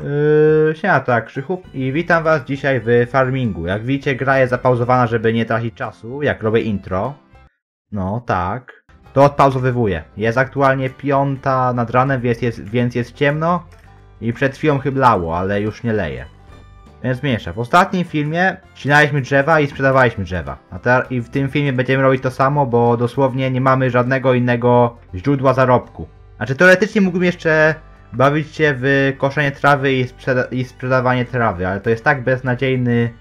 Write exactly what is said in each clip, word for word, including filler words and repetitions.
Yy, siema, tak, Krzychu i witam was dzisiaj w farmingu. Jak widzicie, gra jest zapauzowana, żeby nie tracić czasu, jak robię intro. No tak, to odpauzowywuję. Jest aktualnie piąta nad ranem, więc jest, więc jest ciemno i przed chwilą chyblało, ale już nie leje. Więc mniejsza. W ostatnim filmie ścinaliśmy drzewa i sprzedawaliśmy drzewa. A te, I w tym filmie będziemy robić to samo, bo dosłownie nie mamy żadnego innego źródła zarobku. Znaczy teoretycznie mógłbym jeszcze bawić się w koszenie trawy i, sprzeda i sprzedawanie trawy, ale to jest tak beznadziejny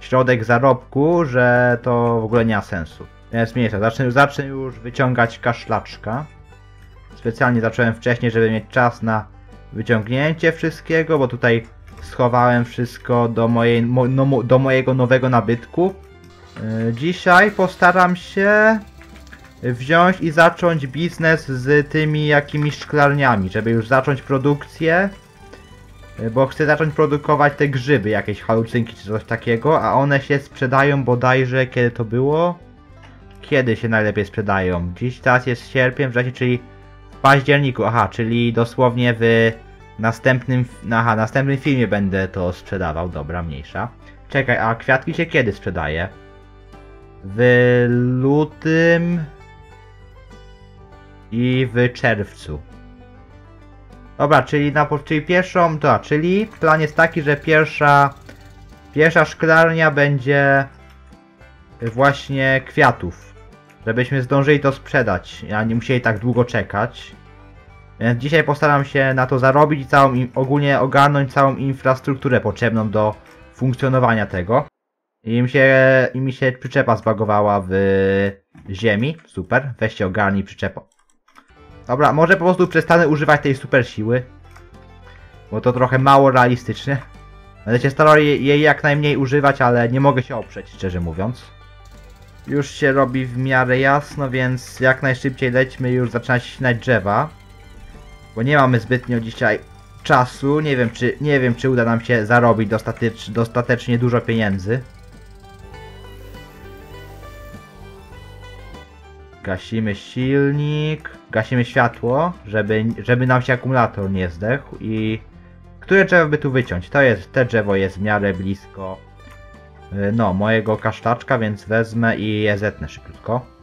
środek zarobku, że to w ogóle nie ma sensu. Więc mniejsza. Zacznę, zacznę już wyciągać kaszlaczka. Specjalnie zacząłem wcześniej, żeby mieć czas na wyciągnięcie wszystkiego, bo tutaj schowałem wszystko do, mojej, mo, no, do mojego nowego nabytku. Yy, dzisiaj postaram się wziąć i zacząć biznes z tymi jakimiś szklarniami, żeby już zacząć produkcję, yy, bo chcę zacząć produkować te grzyby, jakieś halucynki czy coś takiego, a one się sprzedają bodajże, kiedy to było? Kiedy się najlepiej sprzedają? Dziś teraz jest sierpień, wrzesień, czyli w październiku, aha, czyli dosłownie w Następnym, aha, następnym filmie będę to sprzedawał, dobra, mniejsza. Czekaj, a kwiatki się kiedy sprzedaje? W lutym i w czerwcu. Dobra, czyli na czyli pierwszą, to, czyli plan jest taki, że pierwsza pierwsza szklarnia będzie właśnie kwiatów, żebyśmy zdążyli to sprzedać, a nie musieli tak długo czekać. Więc dzisiaj postaram się na to zarobić i całą, ogólnie ogarnąć całą infrastrukturę potrzebną do funkcjonowania tego. I mi się, i mi się przyczepa zbagowała w ziemi. Super, weźcie ogarnij przyczepę. Dobra, może po prostu przestanę używać tej super siły, bo to trochę mało realistyczne. Będę się starał jej jak najmniej używać, ale nie mogę się oprzeć, szczerze mówiąc. Już się robi w miarę jasno, więc jak najszybciej lećmy już zaczynać ścinać drzewa. Bo nie mamy zbytnio dzisiaj czasu, nie wiem czy, nie wiem, czy uda nam się zarobić dostatecz, dostatecznie dużo pieniędzy. Gasimy silnik, gasimy światło, żeby, żeby nam się akumulator nie zdechł i... Które drzewo by tu wyciąć? To jest, te drzewo jest w miarę blisko, no, mojego kasztaczka, więc wezmę i je zetnę szybciutko.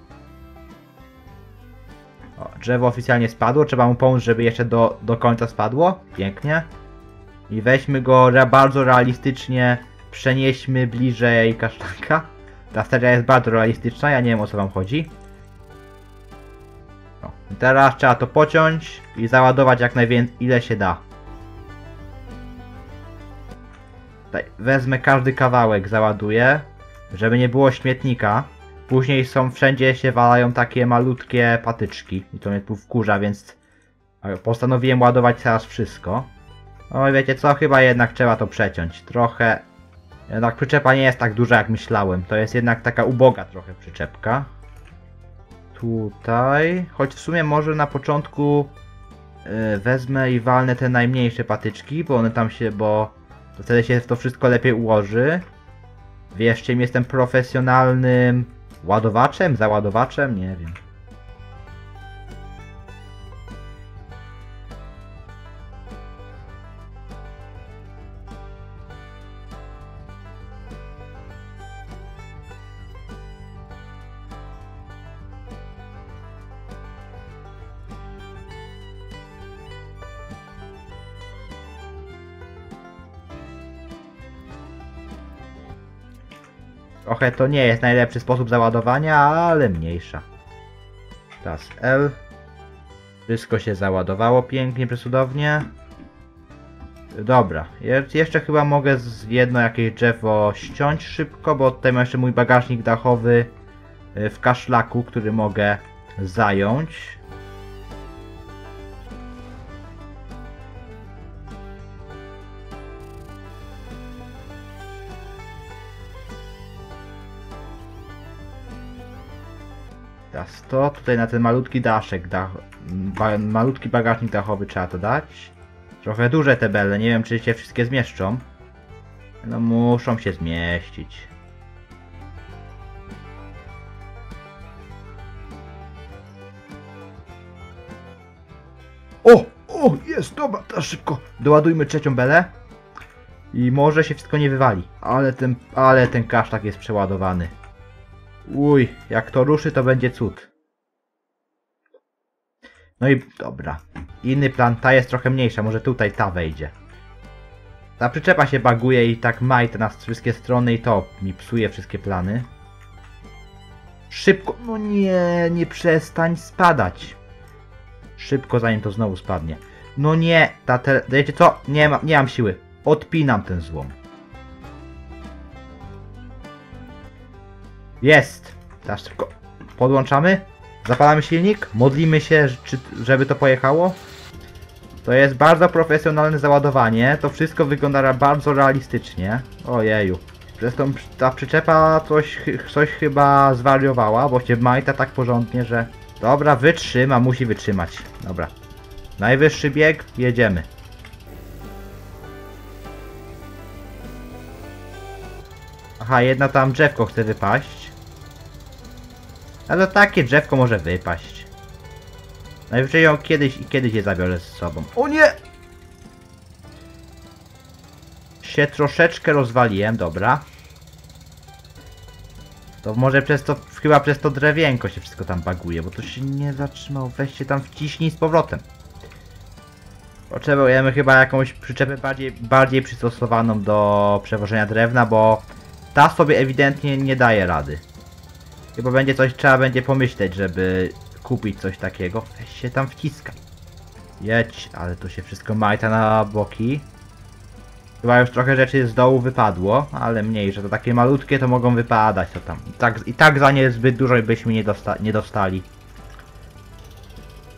Drzewo oficjalnie spadło, trzeba mu pomóc, żeby jeszcze do, do końca spadło. Pięknie. I weźmy go bardzo realistycznie, przenieśmy bliżej kasztanka. Ta seria jest bardzo realistyczna, ja nie wiem o co wam chodzi. No. I teraz trzeba to pociąć i załadować jak najwięcej, ile się da. Tutaj wezmę każdy kawałek, załaduję, żeby nie było śmietnika. Później są, wszędzie się walają takie malutkie patyczki i to mnie tu wkurza, więc postanowiłem ładować teraz wszystko. No wiecie co, chyba jednak trzeba to przeciąć, trochę... Jednak przyczepa nie jest tak duża jak myślałem, to jest jednak taka uboga trochę przyczepka. Tutaj... Choć w sumie może na początku yy, wezmę i walnę te najmniejsze patyczki, bo one tam się... bo to wtedy się to wszystko lepiej ułoży. Wierzcie mi, jestem profesjonalnym... Ładowaczem? Załadowaczem? Nie wiem. Trochę to nie jest najlepszy sposób załadowania, ale mniejsza. Teraz L. Wszystko się załadowało pięknie, przesudownie. Dobra, jeszcze chyba mogę z jedno jakieś drzewo ściąć szybko, bo tutaj mam jeszcze mój bagażnik dachowy w kaszlaku, który mogę zająć. Teraz to, tutaj na ten malutki daszek, dach, ba, malutki bagażnik dachowy trzeba to dać. Trochę duże te bele, nie wiem czy się wszystkie zmieszczą. No muszą się zmieścić. O! O! Jest, dobra, teraz szybko. Doładujmy trzecią belę. I może się wszystko nie wywali. Ale ten, ale ten kasztak jest przeładowany. Uj, jak to ruszy, to będzie cud. No i dobra. Inny plan, ta jest trochę mniejsza, może tutaj ta wejdzie. Ta przyczepa się baguje i tak majta nas wszystkie strony i to mi psuje wszystkie plany. Szybko, no nie, nie przestań spadać. Szybko, zanim to znowu spadnie. No nie, ta tele... Wiecie co? Nie, ma, nie mam siły. Odpinam ten złom. Jest! Teraz szybko podłączamy. Zapalamy silnik. Modlimy się, żeby to pojechało. To jest bardzo profesjonalne załadowanie. To wszystko wygląda bardzo realistycznie. Ojeju. Zresztą ta przyczepa coś, coś chyba zwariowała, bo się majta tak porządnie, że... Dobra, wytrzyma, musi wytrzymać. Dobra. Najwyższy bieg, jedziemy. Aha, jedna tam drzewko chce wypaść. Ale takie drzewko może wypaść. Najwyżej ją kiedyś i kiedyś je zabiorę z sobą. O nie! Się troszeczkę rozwaliłem, dobra. To może przez to, chyba przez to drewienko się wszystko tam baguje, bo to się nie zatrzymało. Weź się tam wciśnij z powrotem. Potrzebujemy chyba jakąś przyczepę bardziej, bardziej przystosowaną do przewożenia drewna, bo ta sobie ewidentnie nie daje rady. Chyba będzie coś, trzeba będzie pomyśleć, żeby kupić coś takiego. Weź się tam wciskaj. Jedź, ale tu się wszystko majta na boki. Chyba już trochę rzeczy z dołu wypadło, ale mniejsze, to takie malutkie to mogą wypadać, to tam. I tak, i tak za nie zbyt dużo byśmy nie, dosta nie dostali.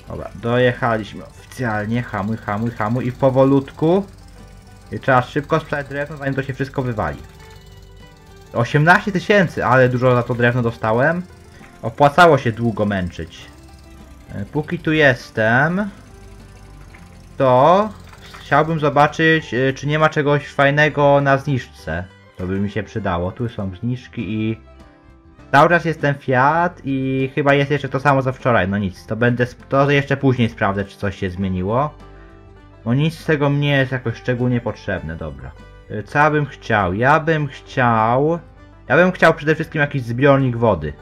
Dobra, dojechaliśmy oficjalnie, hamuj, hamuj, hamuj i powolutku. I trzeba szybko sprzedać drewno, zanim to się wszystko wywali. osiemnaście tysięcy, ale dużo za to drewno dostałem. Opłacało się długo męczyć. Póki tu jestem, to... Chciałbym zobaczyć, czy nie ma czegoś fajnego na zniżce. To by mi się przydało. Tu są zniżki i... Cały czas jest ten Fiat i chyba jest jeszcze to samo co wczoraj. No nic, to będę... To jeszcze później sprawdzę, czy coś się zmieniło. No nic z tego mnie jest jakoś szczególnie potrzebne, dobra. Co ja bym chciał? Ja bym chciał... Ja bym chciał przede wszystkim jakiś zbiornik wody.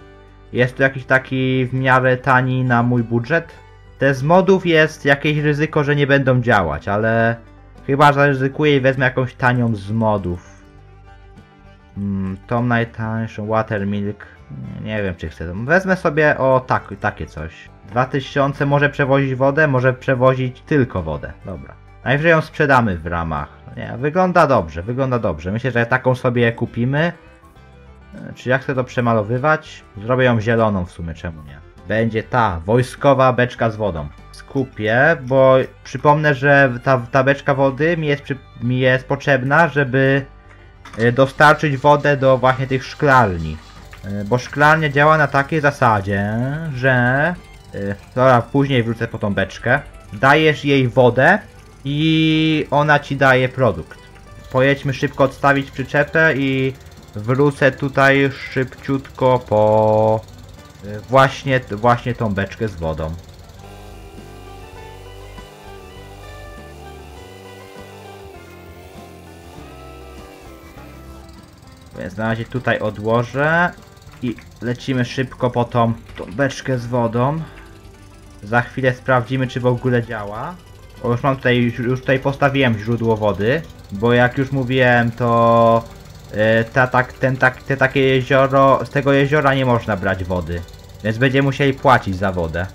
Jest tu jakiś taki w miarę tani na mój budżet. Te z modów jest jakieś ryzyko, że nie będą działać, ale chyba zaryzykuję i wezmę jakąś tanią z modów. Hmm, tą najtańszą, Watermilk, nie wiem czy chcę. Wezmę sobie o tak, takie coś. dwa tysiące może przewozić wodę, może przewozić tylko wodę. Dobra. Najwyżej ją sprzedamy w ramach. Nie, wygląda dobrze, wygląda dobrze. Myślę, że taką sobie kupimy. Czy ja chcę to przemalowywać? Zrobię ją zieloną w sumie, czemu nie? Będzie ta wojskowa beczka z wodą. Skupię, bo przypomnę, że ta, ta beczka wody mi jest, przy, mi jest potrzebna, żeby dostarczyć wodę do właśnie tych szklarni. Bo szklarnia działa na takiej zasadzie, że... Dobra, później wrócę po tą beczkę. Dajesz jej wodę i ona ci daje produkt. Pojedźmy szybko odstawić przyczepę i wrócę tutaj szybciutko po... Właśnie, właśnie tą beczkę z wodą. Więc na razie tutaj odłożę i lecimy szybko po tą, tą beczkę z wodą. Za chwilę sprawdzimy, czy w ogóle działa. O, już mam tutaj, już tutaj postawiłem źródło wody, bo jak już mówiłem, to... Ta, tak, ten, tak, te takie jezioro, z tego jeziora nie można brać wody, więc będziemy musieli płacić za wodę.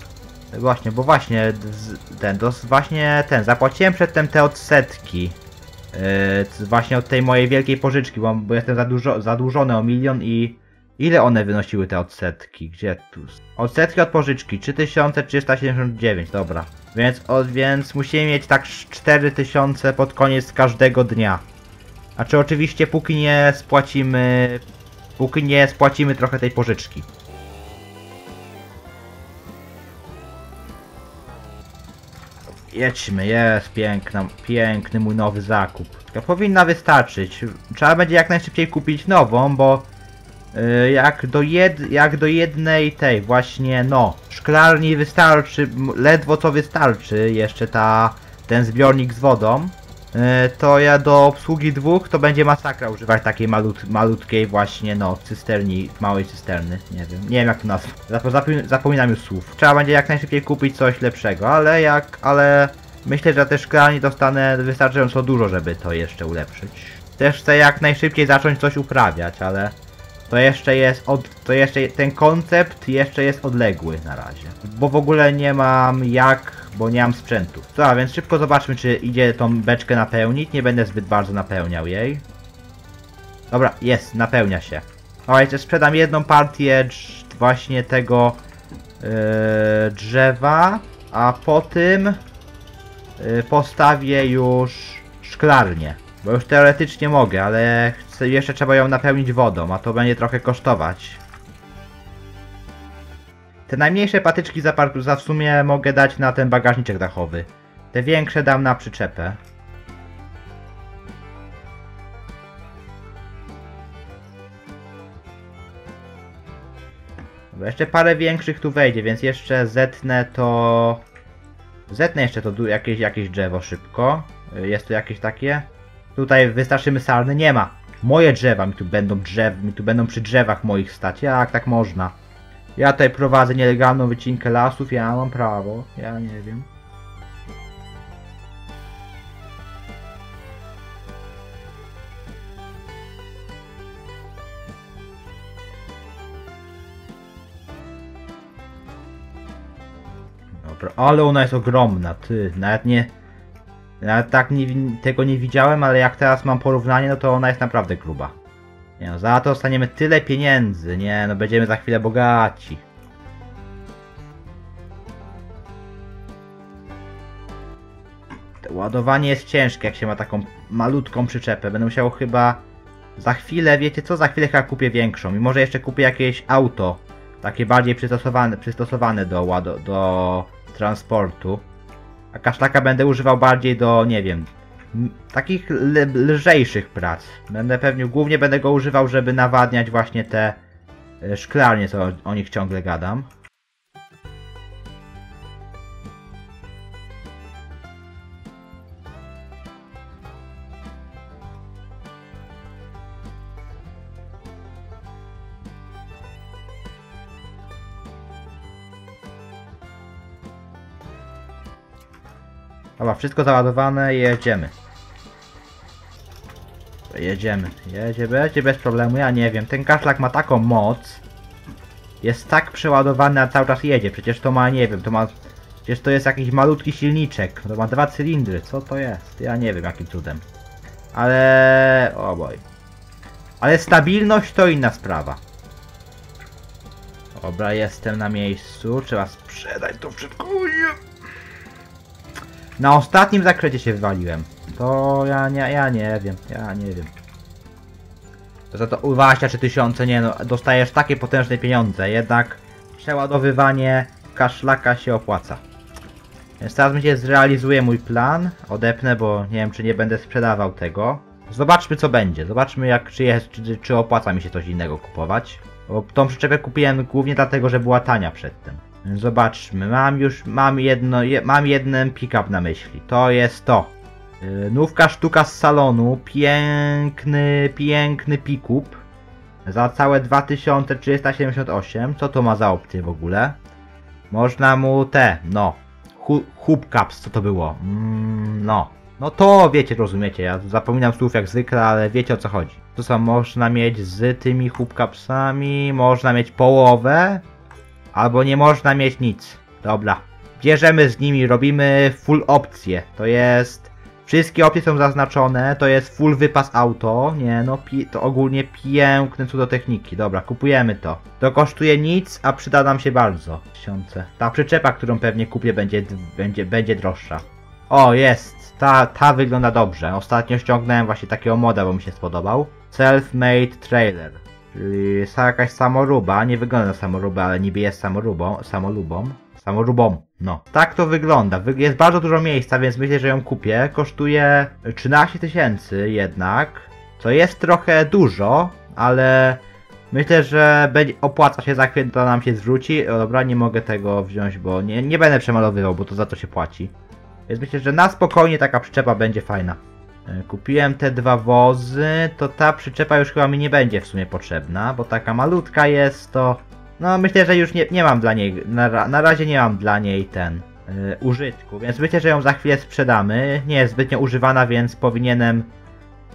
Właśnie, bo właśnie ten, to właśnie ten, zapłaciłem przedtem te odsetki, yy, właśnie od tej mojej wielkiej pożyczki, bo, bo jestem zadłużo, zadłużony o milion i ile one wynosiły te odsetki, gdzie tu? Odsetki od pożyczki, trzy tysiące trzysta siedemdziesiąt dziewięć, dobra, więc, od, więc musimy mieć tak cztery tysiące pod koniec każdego dnia. A czy oczywiście póki nie spłacimy, póki nie spłacimy trochę tej pożyczki. Jedźmy, jest piękna, piękny mój nowy zakup. To powinna wystarczyć. Trzeba będzie jak najszybciej kupić nową, bo yy, jak, do jed, jak do jednej tej właśnie no szklarni wystarczy, ledwo co wystarczy jeszcze ta ten zbiornik z wodą, to ja do obsługi dwóch to będzie masakra używać takiej malut, malutkiej właśnie, no, cysterni, małej cysterny, nie wiem, nie wiem jak to nazwać, zapominam już słów. Trzeba będzie jak najszybciej kupić coś lepszego, ale jak, ale myślę, że też szklanie dostanę wystarczająco dużo, żeby to jeszcze ulepszyć. Też chcę jak najszybciej zacząć coś uprawiać, ale to jeszcze jest, od, to jeszcze, ten koncept jeszcze jest odległy na razie, bo w ogóle nie mam jak... bo nie mam sprzętu. Dobra, więc szybko zobaczmy, czy idzie tą beczkę napełnić. Nie będę zbyt bardzo napełniał jej. Dobra, jest, napełnia się. O, jeszcze sprzedam jedną partię właśnie tego yy, drzewa, a po tym yy, postawię już szklarnię. Bo już teoretycznie mogę, ale chcę, jeszcze trzeba ją napełnić wodą, a to będzie trochę kosztować. Te najmniejsze patyczki za, za w sumie mogę dać na ten bagażniczek dachowy. Te większe dam na przyczepę. Dobra, jeszcze parę większych tu wejdzie, więc jeszcze zetnę to... Zetnę jeszcze to jakieś, jakieś drzewo szybko. Jest tu jakieś takie? Tutaj wystraszymy sarny. Nie ma! Moje drzewa mi tu będą drzew... mi tu będą przy drzewach moich stać. Jak tak można? Ja tutaj prowadzę nielegalną wycinkę lasów, ja mam prawo, ja nie wiem. Dobra, ale ona jest ogromna, ty, nawet nie... Nawet tak nie, tego nie widziałem, ale jak teraz mam porównanie, no to ona jest naprawdę gruba. Nie no, za to dostaniemy tyle pieniędzy, nie no, będziemy za chwilę bogaci. To ładowanie jest ciężkie, jak się ma taką malutką przyczepę. Będę musiał chyba za chwilę, wiecie co, za chwilę chyba kupię większą. I może jeszcze kupię jakieś auto, takie bardziej przystosowane, przystosowane do, łado, do transportu. A kaszlaka będę używał bardziej do, nie wiem... takich le lżejszych prac. Będę pewnie, głównie będę go używał, żeby nawadniać właśnie te szklarnie, co o, o nich ciągle gadam. Dobra, wszystko załadowane, jedziemy. Jedziemy, jedziemy bez problemu, ja nie wiem. Ten kaszlak ma taką moc. Jest tak przeładowany, a cały czas jedzie. Przecież to ma, nie wiem, to ma... Przecież to jest jakiś malutki silniczek. To ma dwa cylindry, co to jest? Ja nie wiem jakim cudem. Ale... o boj. Ale stabilność to inna sprawa. Dobra, jestem na miejscu. Trzeba sprzedać to wszystko. Na ostatnim zakręcie się wywaliłem. To ja nie, ja nie wiem, ja nie wiem. To za to dwadzieścia trzy tysiące, nie no, dostajesz takie potężne pieniądze, jednak przeładowywanie kaszlaka się opłaca. Więc teraz mi się zrealizuje mój plan, odepnę, bo nie wiem czy nie będę sprzedawał tego. Zobaczmy co będzie, zobaczmy jak, czy, jest, czy, czy opłaca mi się coś innego kupować. Bo tą przyczepę kupiłem głównie dlatego, że była tania przedtem. Zobaczmy, mam już, mam jedno, je, mam jeden pick-up na myśli, to jest to. Yy, nówka sztuka z salonu, piękny, piękny pick-up za całe dwa tysiące trzysta siedemdziesiąt osiem, co to ma za opcję w ogóle? Można mu te, no, hu, hubcaps, co to było, mm, no, no to wiecie, rozumiecie, ja zapominam słów jak zwykle, ale wiecie o co chodzi. To co, można mieć z tymi hubcapsami, można mieć połowę. Albo nie można mieć nic. Dobra. Bierzemy z nimi, robimy full opcje. To jest... Wszystkie opcje są zaznaczone. To jest full wypas auto. Nie no, to ogólnie piękne cudo techniki. Dobra, kupujemy to. To kosztuje nic, a przyda nam się bardzo. Tysiące. Ta przyczepa, którą pewnie kupię, będzie, będzie, będzie droższa. O, jest. Ta, ta wygląda dobrze. Ostatnio ściągnąłem właśnie takiego moda, bo mi się spodobał. Self-made trailer. Czyli jakaś samoruba, nie wygląda na samorubę, ale niby jest samorubą, samolubą, samorubą, no. Tak to wygląda, jest bardzo dużo miejsca, więc myślę, że ją kupię. Kosztuje trzynaście tysięcy jednak, co jest trochę dużo, ale myślę, że opłaca się, za chwilę to nam się zwróci. O, dobra, nie mogę tego wziąć, bo nie, nie będę przemalowywał, bo to za to się płaci. Więc myślę, że na spokojnie taka przyczepa będzie fajna. Kupiłem te dwa wozy, to ta przyczepa już chyba mi nie będzie w sumie potrzebna, bo taka malutka jest to... No myślę, że już nie, nie mam dla niej, na, na razie nie mam dla niej ten yy, użytku, więc myślę, że ją za chwilę sprzedamy. Nie jest zbytnio używana, więc powinienem...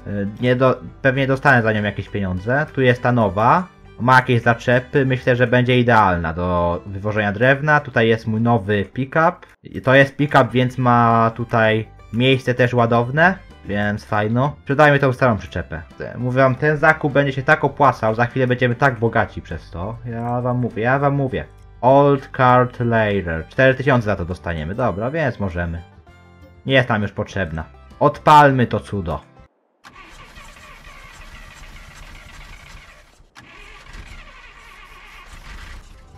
Yy, nie do, pewnie dostanę za nią jakieś pieniądze. Tu jest ta nowa, ma jakieś zaczepy, myślę, że będzie idealna do wywożenia drewna. Tutaj jest mój nowy pick-up. To jest pick-up, więc ma tutaj miejsce też ładowne. Więc fajno. Sprzedajmy tą starą przyczepę. Mówię wam, ten zakup będzie się tak opłacał, za chwilę będziemy tak bogaci przez to. Ja wam mówię, ja wam mówię. Old Cart Layer. cztery tysiące za to dostaniemy. Dobra, więc możemy. Nie jest nam już potrzebna. Odpalmy to cudo.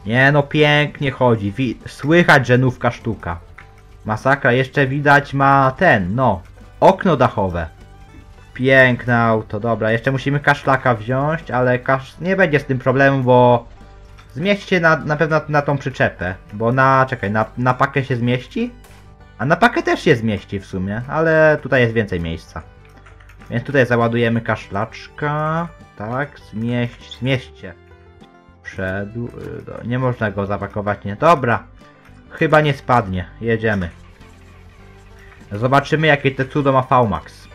Nie no, pięknie chodzi. Wi- Słychać, że nówka sztuka. Masakra, jeszcze widać ma ten, no. Okno dachowe. Piękne auto, dobra. Jeszcze musimy kaszlaka wziąć, ale kasz... nie będzie z tym problemu, bo zmieści się na, na pewno na tą przyczepę. Bo na... czekaj, na, na pakę się zmieści? A na pakę też się zmieści w sumie, ale tutaj jest więcej miejsca. Więc tutaj załadujemy kaszlaczka. Tak, zmieść, zmieście. Przedu... nie można go zapakować, nie? Dobra. Chyba nie spadnie. Jedziemy. Zobaczymy, jakie te cudo ma V max.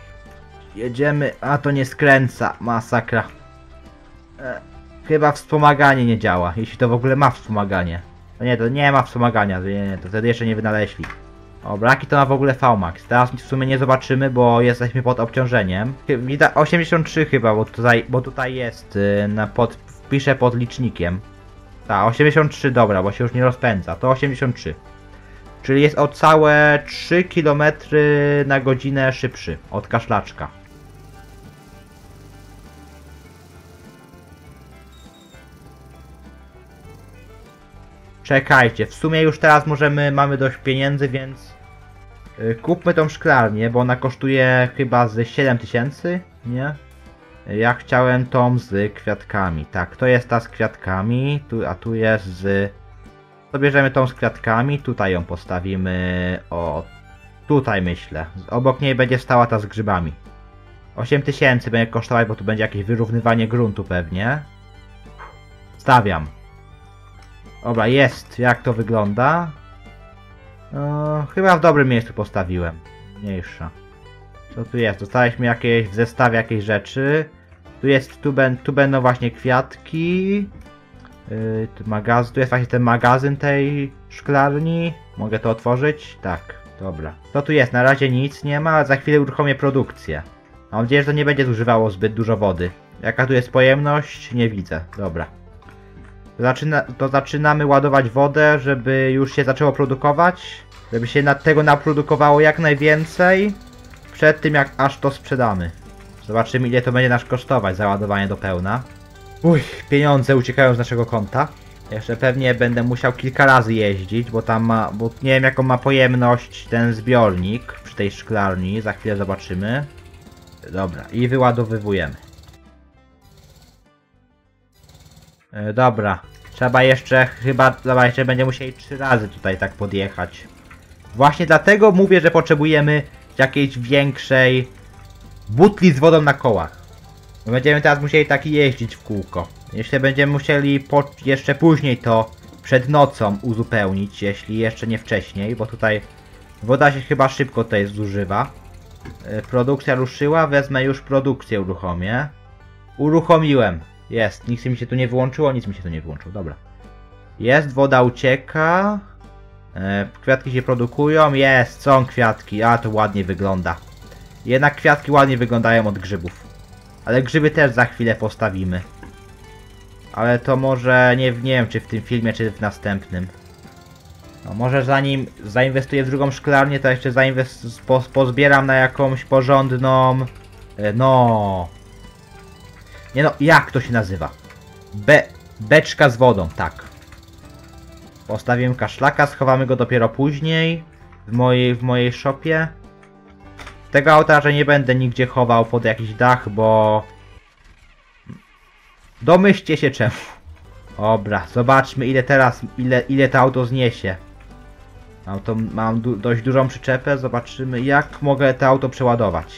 Jedziemy, a to nie skręca, masakra. E, chyba wspomaganie nie działa, jeśli to w ogóle ma wspomaganie. No nie, to nie ma wspomagania, nie, nie, to wtedy jeszcze nie wynaleźli. Dobra, jaki to ma w ogóle V max? Teraz w sumie nie zobaczymy, bo jesteśmy pod obciążeniem. Widać osiemdziesiąt trzy chyba, bo tutaj, bo tutaj jest, na pod, wpiszę pod licznikiem. Tak, osiemdziesiąt trzy, dobra, bo się już nie rozpędza, to osiemdziesiąt trzy. Czyli jest o całe trzy kilometry na godzinę szybszy od kaszlaczka. Czekajcie, w sumie już teraz możemy, mamy dość pieniędzy, więc kupmy tą szklarnię, bo ona kosztuje chyba z siedem tysięcy, nie? Ja chciałem tą z kwiatkami. Tak, to jest ta z kwiatkami, tu, a tu jest z... To bierzemy tą z kwiatkami, tutaj ją postawimy, o, tutaj myślę. Obok niej będzie stała ta z grzybami. osiem tysięcy będzie kosztować, bo tu będzie jakieś wyrównywanie gruntu pewnie. Stawiam. Dobra, jest, jak to wygląda. No, chyba w dobrym miejscu postawiłem. Mniejsza. Co tu jest? Dostaliśmy jakieś, w zestawie jakieś rzeczy. Tu jest, tu, ben, tu będą właśnie kwiatki. Magazyn, tu jest właśnie ten magazyn tej szklarni. Mogę to otworzyć? Tak, dobra. To tu jest, na razie nic nie ma, za chwilę uruchomię produkcję. Mam nadzieję, że to nie będzie zużywało zbyt dużo wody. Jaka tu jest pojemność? Nie widzę, dobra. Zaczyna, to zaczynamy ładować wodę, żeby już się zaczęło produkować. Żeby się nad tego naprodukowało jak najwięcej. Przed tym jak aż to sprzedamy. Zobaczymy, ile to będzie nas kosztować załadowanie do pełna. Uj, pieniądze uciekają z naszego konta. Jeszcze pewnie będę musiał kilka razy jeździć, bo tam ma, bo nie wiem jaką ma pojemność ten zbiornik przy tej szklarni. Za chwilę zobaczymy. Dobra, i wyładowywujemy. E, dobra, trzeba jeszcze chyba, dobra, jeszcze będziemy musieli trzy razy tutaj tak podjechać. Właśnie dlatego mówię, że potrzebujemy jakiejś większej butli z wodą na kołach. Będziemy teraz musieli tak jeździć w kółko. Jeśli będziemy musieli po, jeszcze później to przed nocą uzupełnić, jeśli jeszcze nie wcześniej, bo tutaj woda się chyba szybko tutaj zużywa. Yy, produkcja ruszyła, wezmę już produkcję, uruchomię. Uruchomiłem. Jest, nic mi się tu nie wyłączyło, nic mi się tu nie wyłączyło, dobra. Jest, woda ucieka. Yy, kwiatki się produkują, jest, są kwiatki, a to ładnie wygląda. Jednak kwiatki ładnie wyglądają od grzybów. Ale grzyby też za chwilę postawimy. Ale to może, nie, nie wiem czy w tym filmie, czy w następnym. No może zanim zainwestuję w drugą szklarnię, to jeszcze po, pozbieram na jakąś porządną... No... Nie no, jak to się nazywa? Be, beczka z wodą, tak. Postawimy kaszlaka, schowamy go dopiero później. W mojej, w mojej shopie. Tego auta nie będę nigdzie chował pod jakiś dach, bo... Domyślcie się czemu. Dobra, zobaczmy ile teraz, ile, ile to auto zniesie. Auto, mam du dość dużą przyczepę, zobaczymy jak mogę to auto przeładować.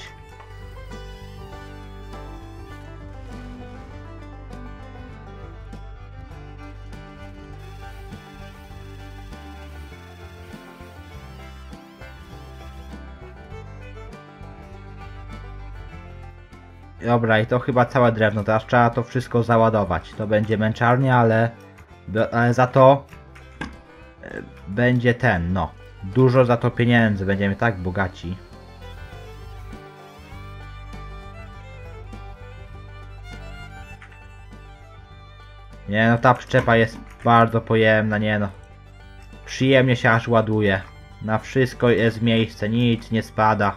Dobra, i to chyba całe drewno, teraz trzeba to wszystko załadować. To będzie męczarnia, ale, ale za to będzie ten, no. Dużo za to pieniędzy, będziemy tak bogaci. Nie no, ta przyczepa jest bardzo pojemna, nie no. Przyjemnie się aż ładuje. Na wszystko jest miejsce, nic nie spada.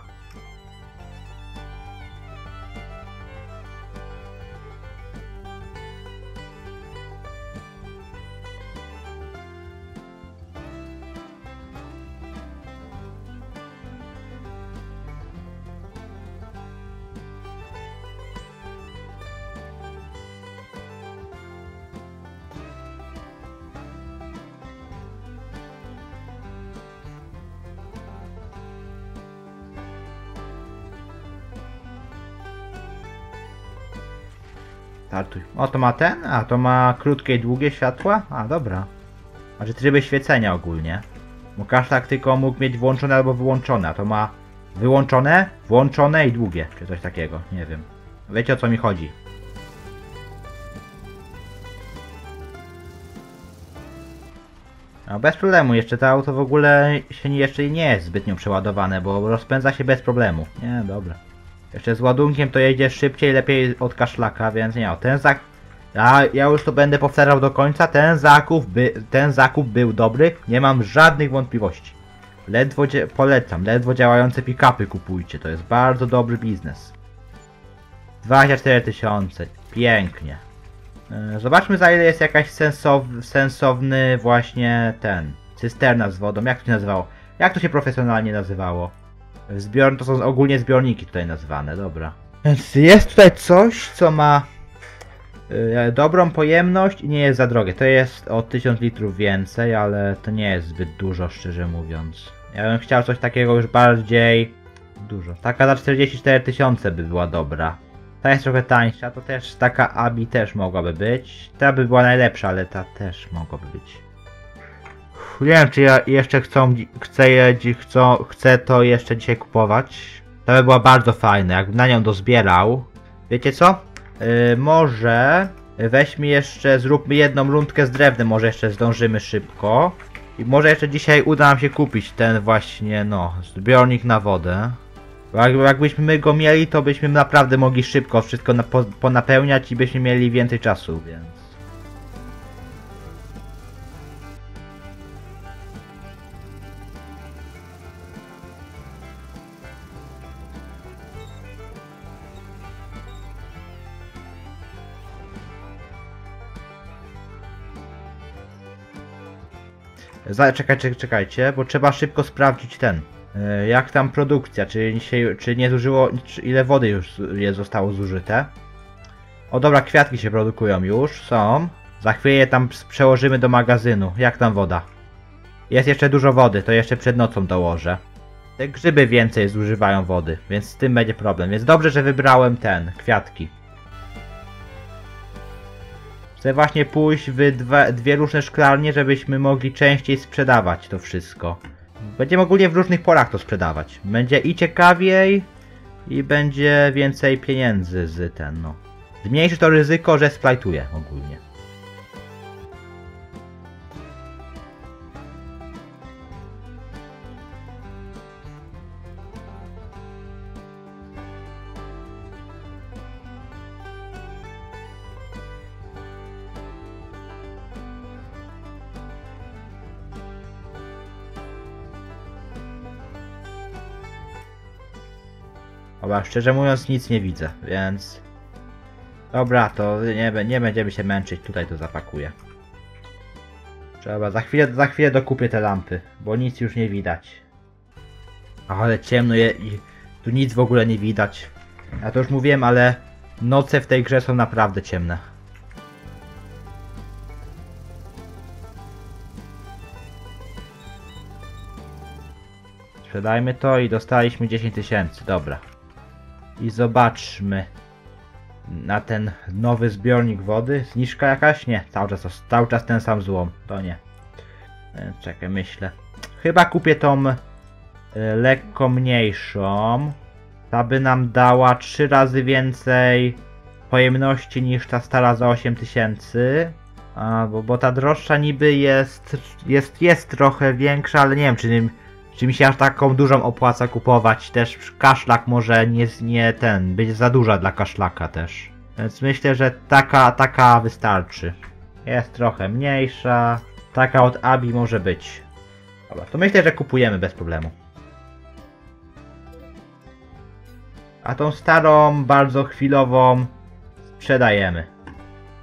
O, to ma ten? A, to ma krótkie i długie światła? A, dobra. Znaczy tryby świecenia ogólnie. Bo każdy tylko mógł mieć włączone albo wyłączone. A to ma wyłączone, włączone i długie. Czy coś takiego, nie wiem. Wiecie o co mi chodzi. No, bez problemu. Jeszcze to auto w ogóle się nie, jeszcze nie jest zbytnio przeładowane, bo rozpędza się bez problemu. Nie, dobra. Jeszcze z ładunkiem to jedzie szybciej, lepiej od kaszlaka, więc nie, o, ten zakup... A ja już to będę powtarzał do końca, ten zakup, by... ten zakup był dobry, nie mam żadnych wątpliwości. Ledwo dzia... Polecam, ledwo działające pick-upy kupujcie, to jest bardzo dobry biznes. dwadzieścia cztery tysiące, pięknie. Zobaczmy za ile jest jakaś sensow... sensowny właśnie ten, cysterna z wodą, jak to się nazywało? Jak to się profesjonalnie nazywało? Zbior... To są ogólnie zbiorniki tutaj nazwane, dobra. Więc jest tutaj coś, co ma yy, dobrą pojemność i nie jest za drogie. To jest o tysiąc litrów więcej, ale to nie jest zbyt dużo, szczerze mówiąc. Ja bym chciał coś takiego już bardziej dużo. Taka za czterdzieści cztery tysiące by była dobra. Ta jest trochę tańsza, to też taka Abi też mogłaby być. Ta by była najlepsza, ale ta też mogłaby być. Nie wiem, czy ja jeszcze chcą, chcę, chcą, chcę to jeszcze dzisiaj kupować. To by była bardzo fajne, jakbym na nią dozbierał. Wiecie co? Yy, może weźmy jeszcze, zróbmy jedną rundkę z drewnem, może jeszcze zdążymy szybko. I może jeszcze dzisiaj uda nam się kupić ten właśnie, no, zbiornik na wodę. Jakby, jakbyśmy my go mieli, to byśmy naprawdę mogli szybko wszystko na, po, ponapełniać i byśmy mieli więcej czasu, więc... Czekajcie, czekajcie, bo trzeba szybko sprawdzić ten, jak tam produkcja, czy, się, czy nie zużyło, czy ile wody już jest zostało zużyte. O dobra, kwiatki się produkują już, są. Za chwilę je tam przełożymy do magazynu, jak tam woda. Jest jeszcze dużo wody, to jeszcze przed nocą dołożę. Te grzyby więcej zużywają wody, więc z tym będzie problem, więc dobrze, że wybrałem ten, kwiatki. Chcę właśnie pójść w dwa, dwie różne szklarnie, żebyśmy mogli częściej sprzedawać to wszystko. Będziemy ogólnie w różnych porach to sprzedawać. Będzie i ciekawiej, i będzie więcej pieniędzy z ten, no. Zmniejszy to ryzyko, że splajtuje ogólnie. Dobra, szczerze mówiąc nic nie widzę, więc... Dobra, to nie, nie będziemy się męczyć, tutaj to zapakuję. Trzeba, za chwilę, za chwilę dokupię te lampy, bo nic już nie widać. Ale ciemno je i tu nic w ogóle nie widać. Ja to już mówiłem, ale noce w tej grze są naprawdę ciemne. Sprzedajmy to i dostaliśmy dziesięć tysięcy, dobra. I zobaczmy na ten nowy zbiornik wody. Zniżka jakaś? Nie, cały czas, cały czas ten sam złom, to nie. Czekaj, myślę. Chyba kupię tą y, lekko mniejszą. Ta by nam dała trzy razy więcej pojemności niż ta stara za osiem tysięcy. Bo, bo ta droższa niby jest, jest, jest trochę większa, ale nie wiem, czy, czy mi się aż taką dużą opłaca kupować. Też kaszlak może nie, nie ten, być za duża dla kaszlaka też. Więc myślę, że taka, taka wystarczy. Jest trochę mniejsza. Taka od Abi może być. Dobra, to myślę, że kupujemy bez problemu. A tą starą, bardzo chwilową sprzedajemy.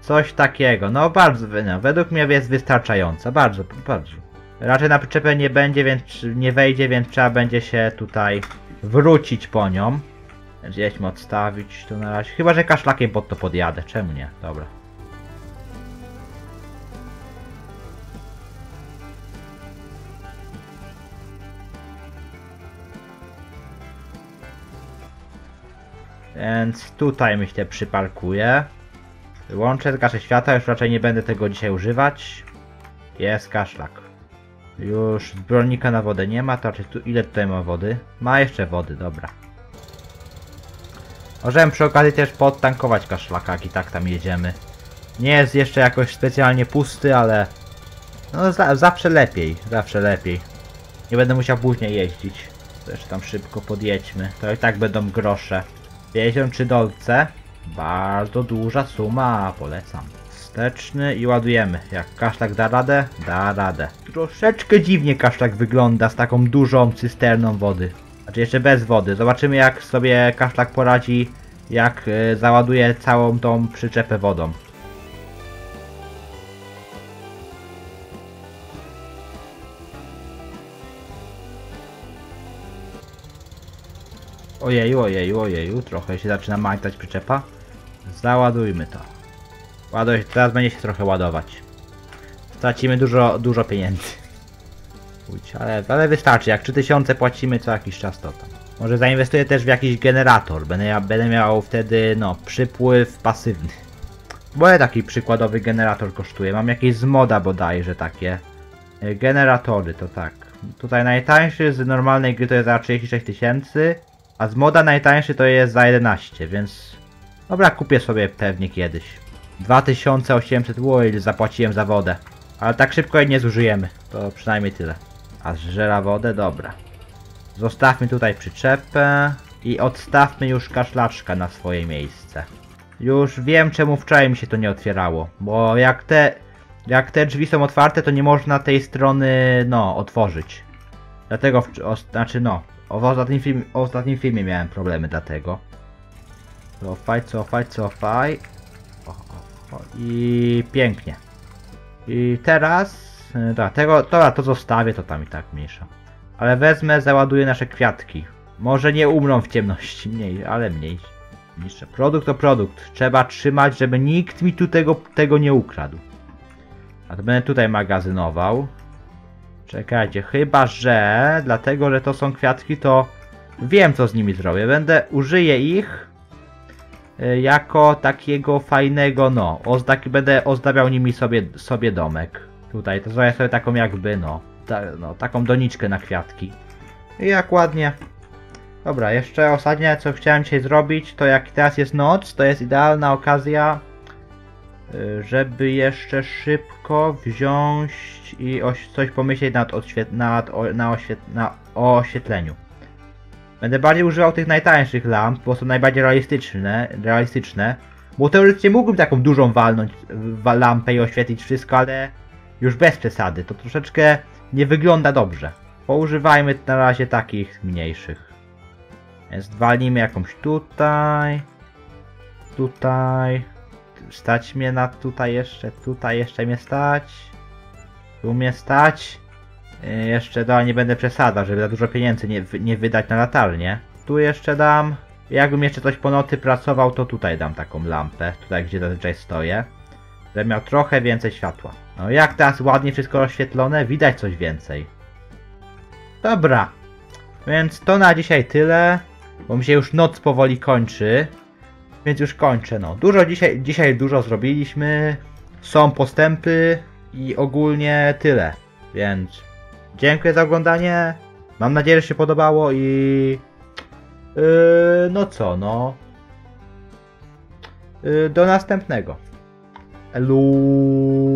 Coś takiego. No bardzo, no, według mnie jest wystarczająca. Bardzo, bardzo. Raczej na przyczepę nie będzie, więc nie wejdzie, więc trzeba będzie się tutaj wrócić po nią. Więc jedźmy odstawić to na razie. Chyba że kaszlakiem pod to podjadę. Czemu nie? Dobra. Więc tutaj myślę przyparkuję. Wyłączę, zgaszę światła, już raczej nie będę tego dzisiaj używać. Jest kaszlak. Już zbiornika na wodę nie ma, to raczej tu, ile tutaj ma wody? Ma jeszcze wody, dobra. Możemy przy okazji też podtankować kaszlaka, jak i tak tam jedziemy. Nie jest jeszcze jakoś specjalnie pusty, ale... No za, zawsze lepiej, zawsze lepiej. Nie będę musiał później jeździć. Zresztą tam szybko podjedźmy, to i tak będą grosze. pięćdziesiąt trzy dolce. Bardzo duża suma, polecam. Wsteczny i ładujemy. Jak kaszlak da radę? Da radę. Troszeczkę dziwnie kaszlak wygląda z taką dużą cysterną wody. Znaczy jeszcze bez wody. Zobaczymy, jak sobie kaszlak poradzi, jak yy, załaduje całą tą przyczepę wodą. Ojeju, ojeju, ojeju, trochę się zaczyna mańtać przyczepa. Załadujmy to. Ładuj, teraz będzie się trochę ładować. Stracimy dużo, dużo pieniędzy. Pójdź, ale, ale wystarczy, jak trzy tysiące płacimy co jakiś czas to tam. Może zainwestuję też w jakiś generator, będę, ja, będę miał wtedy, no, przypływ pasywny. Bo ja taki przykładowy generator kosztuje, mam jakieś z moda bodajże takie. Generatory, to tak. Tutaj najtańszy z normalnej gry to jest za trzydzieści sześć tysięcy. A z moda najtańszy to jest za jedenaście, więc... Dobra, kupię sobie pewnie kiedyś. dwa tysiące osiemset, wow, zapłaciłem za wodę. Ale tak szybko jej nie zużyjemy, to przynajmniej tyle. A zżera wodę? Dobra. Zostawmy tutaj przyczepę i odstawmy już kaszlaczka na swoje miejsce. Już wiem, czemu wczoraj mi się to nie otwierało, bo jak te... Jak te drzwi są otwarte, to nie można tej strony, no, otworzyć. Dlatego, o, znaczy no... W ostatnim, film, w ostatnim filmie miałem problemy, dlatego. Cofaj, cofaj, cofaj. O, o, o. I pięknie. I teraz... Da, tego, to, to zostawię, to tam i tak mniejsza. Ale wezmę, załaduję nasze kwiatki. Może nie umrą w ciemności, mniej, ale mniej. Niższe. Produkt to produkt. Trzeba trzymać, żeby nikt mi tu tego, tego nie ukradł. A to będę tutaj magazynował. Czekajcie, chyba że, dlatego że to są kwiatki, to wiem co z nimi zrobię. Będę, użyję ich jako takiego fajnego, no, ozdak, będę ozdabiał nimi sobie, sobie domek. Tutaj, to zrobię sobie taką jakby, no, ta, no, taką doniczkę na kwiatki. I jak ładnie. Dobra, jeszcze ostatnie co chciałem dzisiaj zrobić, to jak teraz jest noc, to jest idealna okazja, żeby jeszcze szybko wziąć i coś pomyśleć nad, odświet nad, o na oświet na o oświetleniu. Będę bardziej używał tych najtańszych lamp, bo są najbardziej realistyczne, realistyczne. Bo teoretycznie mógłbym taką dużą walnąć lampę i oświetlić wszystko, ale już bez przesady. To troszeczkę nie wygląda dobrze. Poużywajmy na razie takich mniejszych. Więc walnijmy jakąś tutaj. Tutaj. Stać mnie na tutaj jeszcze, tutaj jeszcze mnie stać. Tu mnie stać. Yy, jeszcze da, nie będę przesadzał, żeby za dużo pieniędzy nie, nie wydać na latarnię. Tu jeszcze dam. Jakbym jeszcze coś po nocy pracował, to tutaj dam taką lampę. Tutaj, gdzie zazwyczaj stoję. Będę miał trochę więcej światła. No jak teraz ładnie wszystko oświetlone, widać coś więcej. Dobra. Więc to na dzisiaj tyle, bo mi się już noc powoli kończy. Więc już kończę, no. Dużo dzisiaj, dzisiaj dużo zrobiliśmy. Są postępy i ogólnie tyle. Więc dziękuję za oglądanie. Mam nadzieję, że się podobało i... Yy, no co, no... Yy, do następnego. Elu.